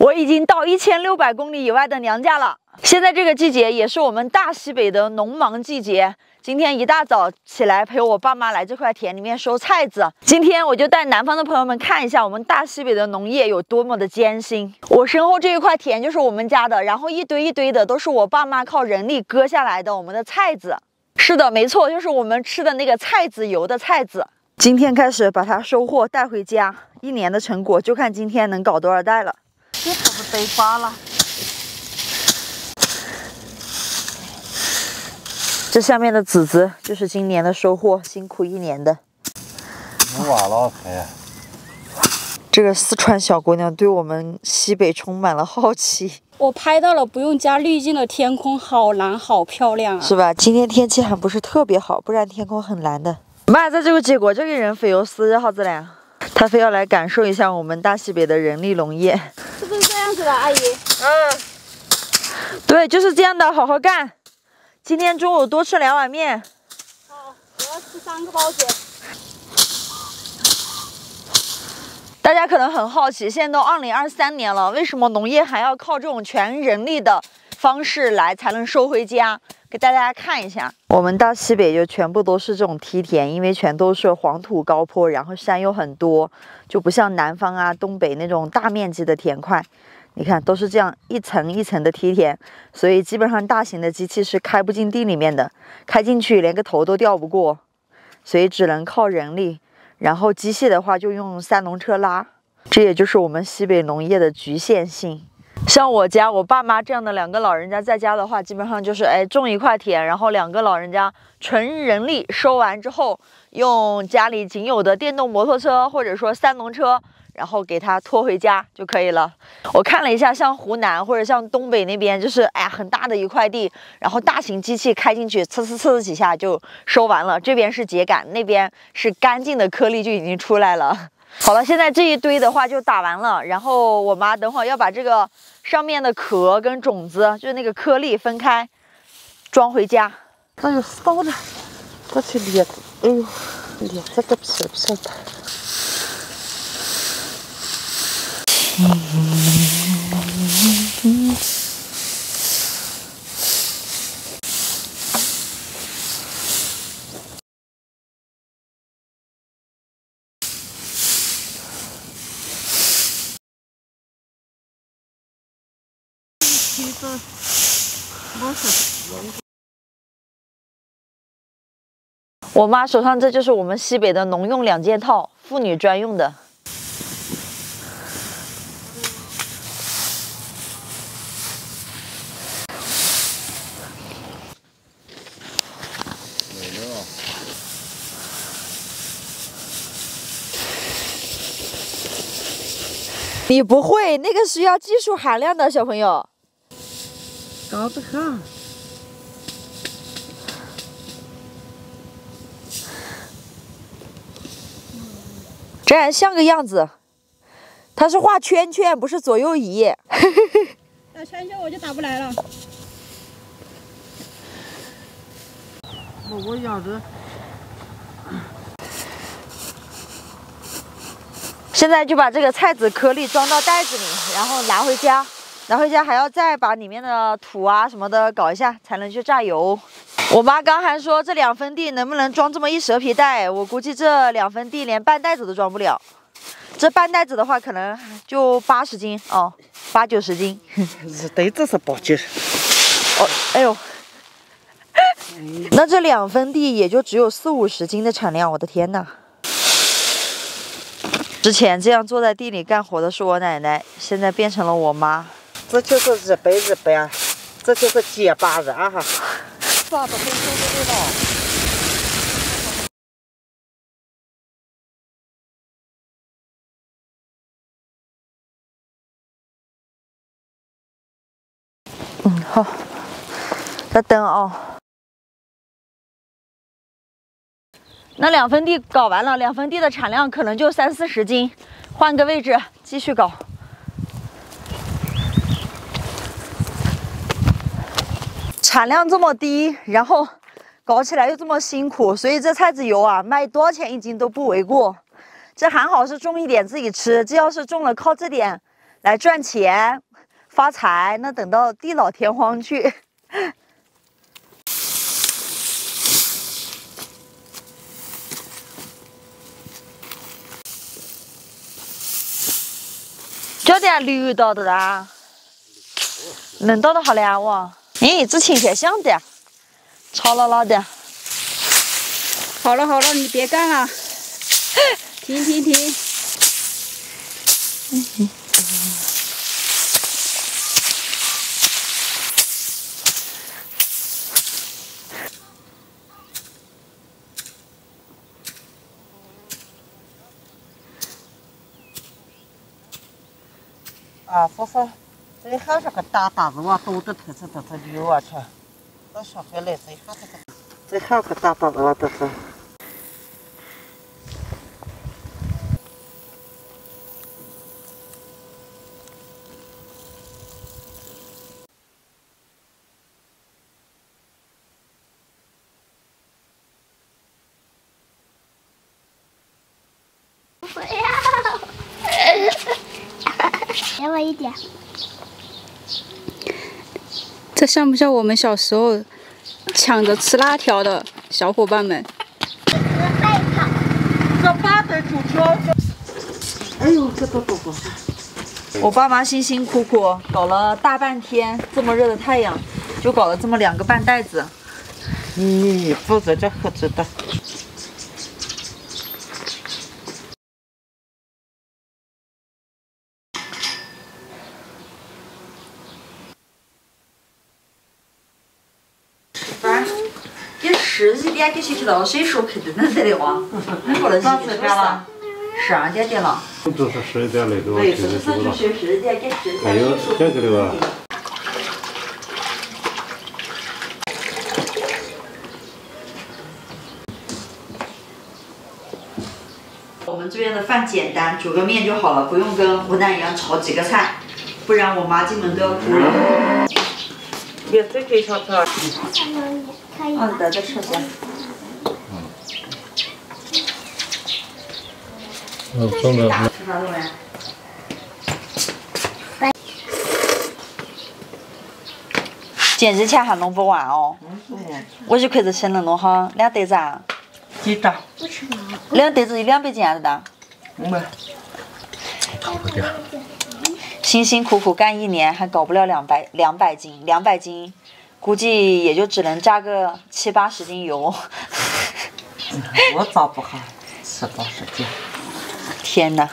我已经到1600公里以外的娘家了。现在这个季节也是我们大西北的农忙季节。今天一大早起来陪我爸妈来这块田里面收菜子。今天我就带南方的朋友们看一下我们大西北的农业有多么的艰辛。我身后这一块田就是我们家的，然后一堆一堆的都是我爸妈靠人力割下来的我们的菜子。是的，没错，就是我们吃的那个菜籽油的菜籽。今天开始把它收获带回家，一年的成果就看今天能搞多少袋了。 这可不得瓜了！这下面的籽子就是今年的收获，辛苦一年的。你瓦了才。这个四川小姑娘对我们西北充满了好奇。我拍到了不用加滤镜的天空，好蓝，好漂亮啊！是吧？今天天气还不是特别好，不然天空很蓝的。妈，在这个结果，这个人匪游丝好自然。 他非要来感受一下我们大西北的人力农业，是不是这样子的，阿姨？嗯，对，就是这样的，好好干。今天中午多吃2碗面。好，我要吃3个包子。大家可能很好奇，现在都2023年了，为什么农业还要靠这种全人力的方式来才能收回家？ 给大家看一下，我们大西北就全部都是这种梯田，因为全都是黄土高坡，然后山又很多，就不像南方啊、东北那种大面积的田块。你看，都是这样一层一层的梯田，所以基本上大型的机器是开不进地里面的，开进去连个头都掉不过，所以只能靠人力。然后机械的话就用3轮车拉，这也就是我们西北农业的局限性。 像我家我爸妈这样的2个老人家在家的话，基本上就是种1块田，然后2个老人家纯人力收完之后，用家里仅有的电动摩托车或者说3轮车，然后给它拖回家就可以了。我看了一下，像湖南或者像东北那边，就是很大的一块地，然后大型机器开进去，呲呲呲几下就收完了。这边是秸秆，那边是干净的颗粒就已经出来了。 好了，现在这一堆的话就打完了，然后我妈等会儿要把这个上面的壳跟种子，就是那个颗粒分开，装回家。那就放着，过去裂子，哎呦，裂这个皮不晓得。我妈手上这就是我们西北的农用2件套，妇女专用的。你不会，那个是要技术含量的，小朋友。 搞不好。这还像个样子，它是画圈圈，不是左右移。打圈圈我就打不来了。我养着。现在就把这个菜籽颗粒装到袋子里，然后拿回家。 拿回家还要再把里面的土啊什么的搞一下，才能去榨油。我妈刚还说这2分地能不能装这么1蛇皮袋，我估计这2分地连半袋子都装不了。这半袋子的话，可能就80斤哦，80-90斤。一袋子是80。哦，哎呦，那这2分地也就只有40-50斤的产量，我的天呐！ 之前这样坐在地里干活的是我奶奶，现在变成了我妈。 这就是日本，这就是结巴人哈。咋不会说这味道？嗯，好，再等哦。那2分地搞完了，2分地的产量可能就30-40斤，换个位置继续搞。 产量这么低，然后搞起来又这么辛苦，所以这菜籽油啊，卖多少钱1斤都不为过。这还好是种一点自己吃，这要是种了靠这点来赚钱发财，那等到地老天荒去。这点绿到的啦，能到的好凉哇！咦，这青苔像的，潮辣辣的。好了好了，你别干了，停停停。啊，说说，这还是个大子往兜着头子都是溜啊去，到小回来这还是个，这还个大子往这是。 给我一点，这像不像我们小时候抢着吃辣条的小伙伴们？这八腿土条，哎呦，这多！我爸妈辛辛苦苦搞了大半天，这么热的太阳，就搞了这么2个半袋子。你负责这盒子的。 俺给谁去了？谁说开的那得了啊？过了12点了。都是11点来多，对，是10点，该10点。还有这个的吧？我们这边的饭简单，煮个面就好了，不用跟湖南一样炒几个菜，不然我妈进门都要哭了。也最可以炒菜。嗯，在这吃饭。 嗯，真的。吃啥东西？简直吃还弄不完哦！我就看着吃能弄好2袋子啊。几袋？2袋子有200斤啊，对吧？500。辛辛苦苦干1年，还搞不了200斤，200斤估计也就只能加个70-80斤油。我咋不好70-80斤？天哪！